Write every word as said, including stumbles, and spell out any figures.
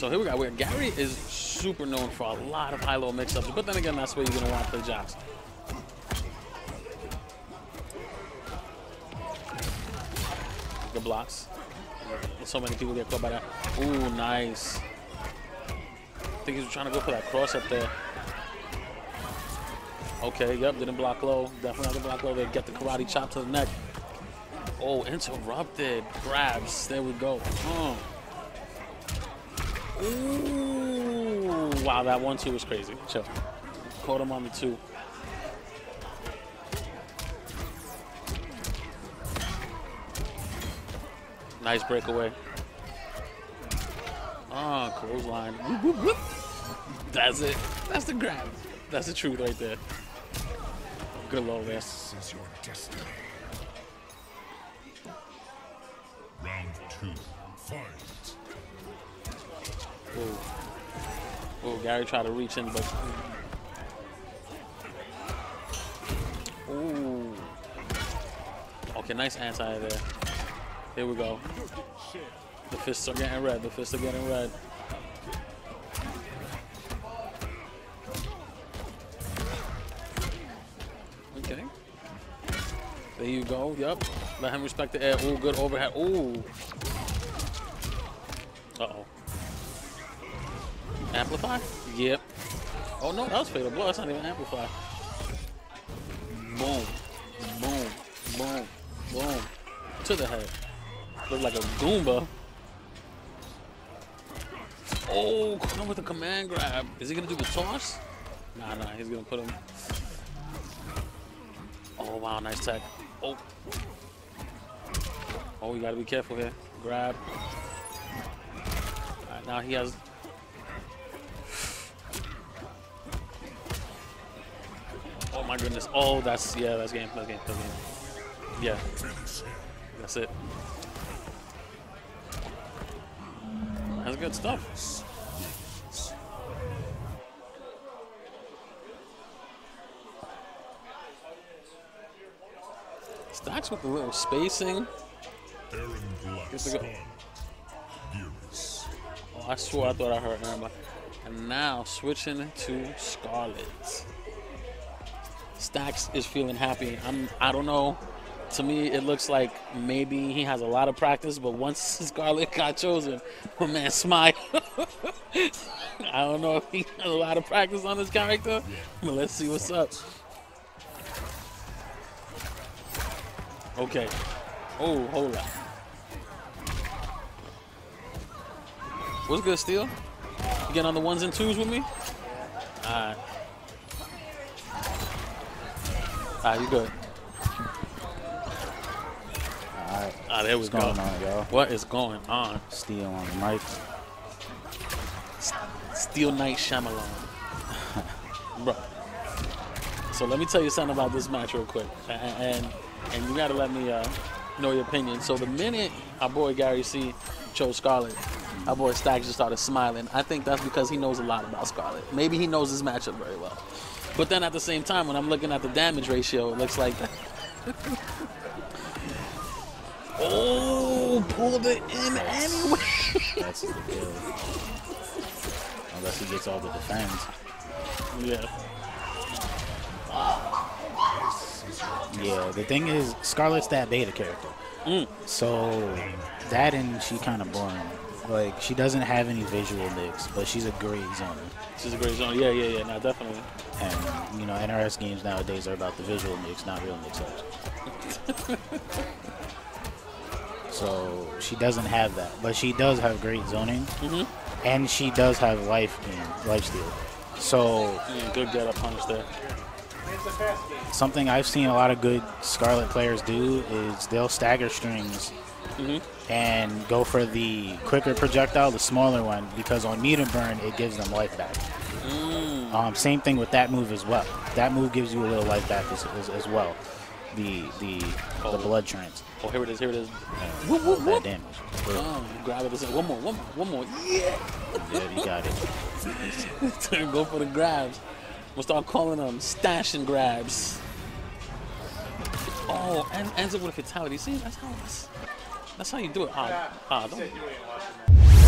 so here we go. Where Gary is super known for a lot of high-low mix-ups, but then again, that's where you're gonna want to play Jax. Good blocks. So many people get caught by that. Ooh, nice. I think he's trying to go for that cross up there. Okay, yep, didn't block low. Definitely not block low. They get the karate chop to the neck. Oh, interrupted grabs. There we go. Oh. Ooh. Wow, that one two was crazy. Chill. Caught him on the two. Nice breakaway. Ah, oh, clothesline. That's it. That's the grab. That's the truth right there. Good low there. This is your destiny. Round two, fight. Ooh. Ooh, Gary tried to reach in, but. Ooh. Okay, nice anti there. Here we go. The fists are getting red. The fists are getting red. Okay. There you go. Yep. Let him respect the air. Ooh, good overhead. Ooh. Uh-oh. Amplify? Yep. Oh, no. That was fatal blow. That's not even amplify. Boom. Boom. Boom. Boom. To the head. Look like a Goomba. Oh, come with a command grab. Is he gonna do the toss? Nah, nah, he's gonna put him. Oh, wow, nice tech. Oh. Oh, you gotta be careful here. Grab. All right, now he has. Oh, my goodness. Oh, that's, yeah, that's game. That's game. That's game. Yeah. That's it. That's good stuff. Stax with a little spacing. Erron Black. Oh, I swear I thought I heard Erron Black. And now switching to Scarlet. Stax is feeling happy. I'm. I don't know. To me, it looks like maybe he has a lot of practice, but once Scarlet got chosen, my man smiled. I don't know if he has a lot of practice on this character, but let's see what's up. Okay. Oh, hold up. What's good, Steel? You getting on the ones and twos with me? All right. All right, you good. Alright, ah, there we go. What's going on, y'all? What is going on? Steel on the mic. S Steel Knight Shyamalan. Bro. So let me tell you something about this match real quick. And and, and you gotta let me uh, know your opinion. So the minute our boy Gary C chose Scarlet, our boy Stax just started smiling. I think that's because he knows a lot about Scarlet. Maybe he knows this matchup very well. But then at the same time, when I'm looking at the damage ratio, it looks like... Oh, pulled it in anyway. That's the kill. Unless he gets all the defense. Yeah. Yeah, the thing is, Scarlet's that beta character. Mm. So, that and she kind of boring. Like, she doesn't have any visual nicks, but she's a great zoner. She's a great zoner. Yeah, yeah, yeah. No, definitely. And, you know, N R S games nowadays are about the visual nicks, not real nicks. So she doesn't have that, but she does have great zoning, mm-hmm. and she does have life gain, life steal. So yeah, good get up punish there. Something I've seen a lot of good Scarlet players do is they'll stagger strings mm-hmm. and go for the quicker projectile, the smaller one, because on meter burn it gives them life back. Mm. Um, same thing with that move as well. That move gives you a little life back as, as, as well. The the oh. the blood trance. Oh, here it is, here it is. Yeah. Whoop, whoop, whoop. That damage. Oh, grab it. One more, one more, one more. Yeah. Yeah, you got it. Go for the grabs. We'll start calling them stashing grabs. Oh, and ends up with a fatality. See, that's how it's, that's how you do it. Ah, ah, don't.